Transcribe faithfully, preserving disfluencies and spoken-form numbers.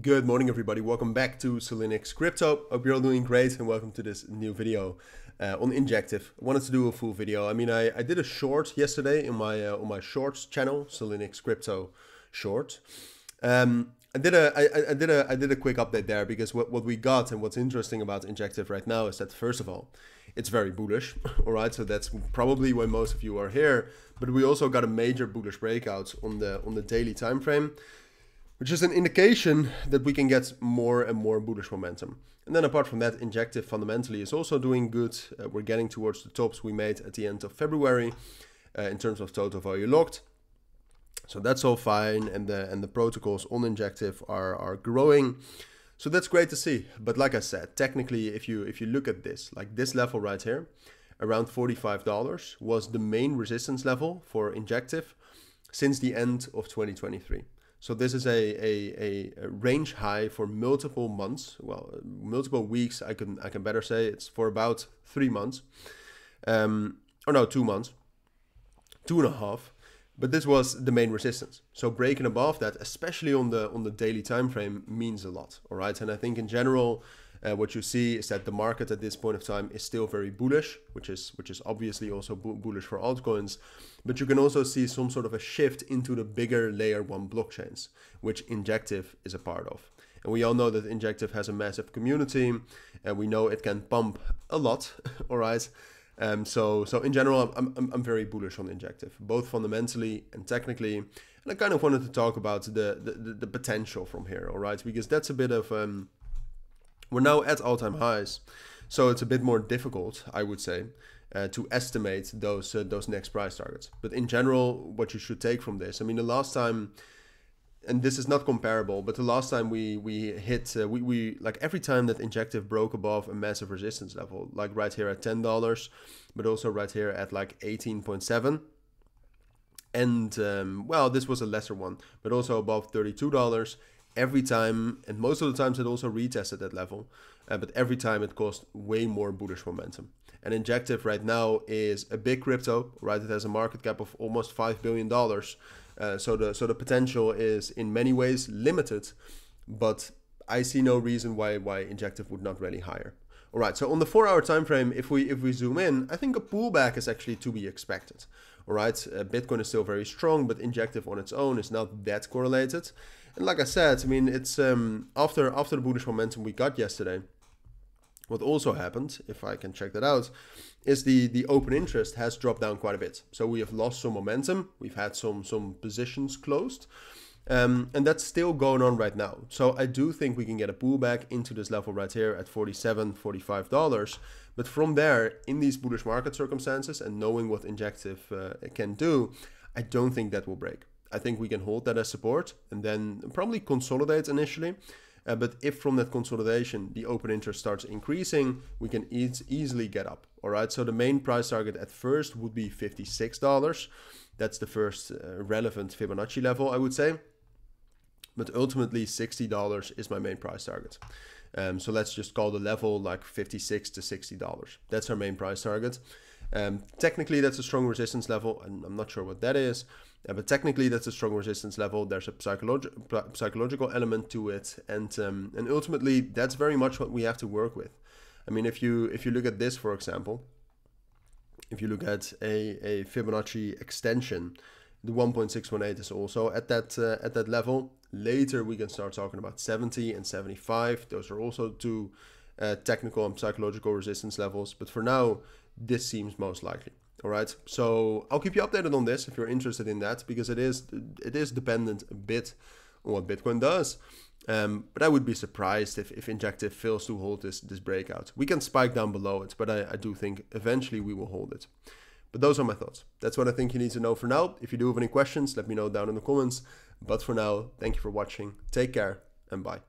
Good morning, everybody. Welcome back to Cilinix Crypto. Hope you're all doing great and welcome to this new video uh, on Injective. I wanted to do a full video. I mean, I, I did a short yesterday in my uh, on my shorts channel, Cilinix Crypto Short. Um, I did a I, I did a I did a quick update there because what what we got and what's interesting about Injective right now is that first of all, it's very bullish. All right, so that's probably why most of you are here. But we also got a major bullish breakout on the on the daily time frame, which is an indication that we can get more and more bullish momentum. And then apart from that, Injective fundamentally is also doing good. Uh, we're getting towards the tops we made at the end of February uh, in terms of total value locked. So that's all fine. And the, and the protocols on Injective are, are growing. So that's great to see. But like I said, technically, if you, if you look at this, like this level right here, around forty-five dollars was the main resistance level for Injective since the end of twenty twenty-three. So this is a, a, a range high for multiple months, well, multiple weeks, I can, I can better say. It's for about three months, um, or no, two months, two and a half. But this was the main resistance. So breaking above that, especially on the, on the daily time frame, means a lot, all right? And I think in general, uh, what you see is that the market at this point of time is still very bullish, which is, which is obviously also bu bullish for altcoins. But you can also see some sort of a shift into the bigger layer one blockchains, which Injective is a part of. And we all know that Injective has a massive community, and we know it can pump a lot, all right? Um, so, so in general, I'm, I'm, I'm very bullish on Injective, both fundamentally and technically. And I kind of wanted to talk about the, the, the potential from here, all right? Because that's a bit of, um, we're now at all-time highs. So it's a bit more difficult, I would say, uh, to estimate those, uh, those next price targets. But in general, what you should take from this, I mean, the last time, and this is not comparable, but the last time we we hit, uh, we, we like every time that Injective broke above a massive resistance level, like right here at ten dollars, but also right here at like eighteen point seven. And um, well, this was a lesser one, but also above thirty-two dollars every time. And most of the times it also retested that level, uh, but every time it caused way more bullish momentum. And Injective right now is a big crypto, right? It has a market cap of almost five billion dollars. Uh, so the so the potential is in many ways limited, but I see no reason why why Injective would not rally higher. All right, so on the four hour time frame, if we if we zoom in, I think a pullback is actually to be expected. All right, uh, Bitcoin is still very strong, but Injective on its own is not that correlated. And like I said, I mean, it's um, after after the bullish momentum we got yesterday. What also happened, if I can check that out, is the, the open interest has dropped down quite a bit. So we have lost some momentum. We've had some, some positions closed. Um, and that's still going on right now. So I do think we can get a pullback into this level right here at forty-seven dollars, forty-five dollars. But from there, in these bullish market circumstances and knowing what Injective uh, can do, I don't think that will break. I think we can hold that as support and then probably consolidate initially. Uh, but if from that consolidation, the open interest starts increasing, we can e easily get up. All right. So the main price target at first would be fifty-six dollars. That's the first uh, relevant Fibonacci level, I would say. But ultimately sixty dollars is my main price target. Um, so let's just call the level like fifty-six to sixty dollars. That's our main price target. Um, technically, that's a strong resistance level. And I'm not sure what that is. Uh, but technically, that's a strong resistance level. There's a psychologi- psychological element to it, and um, and ultimately, that's very much what we have to work with. I mean, if you if you look at this, for example, if you look at a, a Fibonacci extension, the one point six one eight is also at that uh, at that level. Later, we can start talking about seventy and seventy-five. Those are also two uh, technical and psychological resistance levels. But for now, this seems most likely. All right, so I'll keep you updated on this if you're interested in that, because it is it is dependent a bit on what Bitcoin does. Um, but I would be surprised if, if Injective fails to hold this, this breakout. We can spike down below it, but I, I do think eventually we will hold it. But those are my thoughts. That's what I think you need to know for now. If you do have any questions, let me know down in the comments. But for now, thank you for watching. Take care and bye.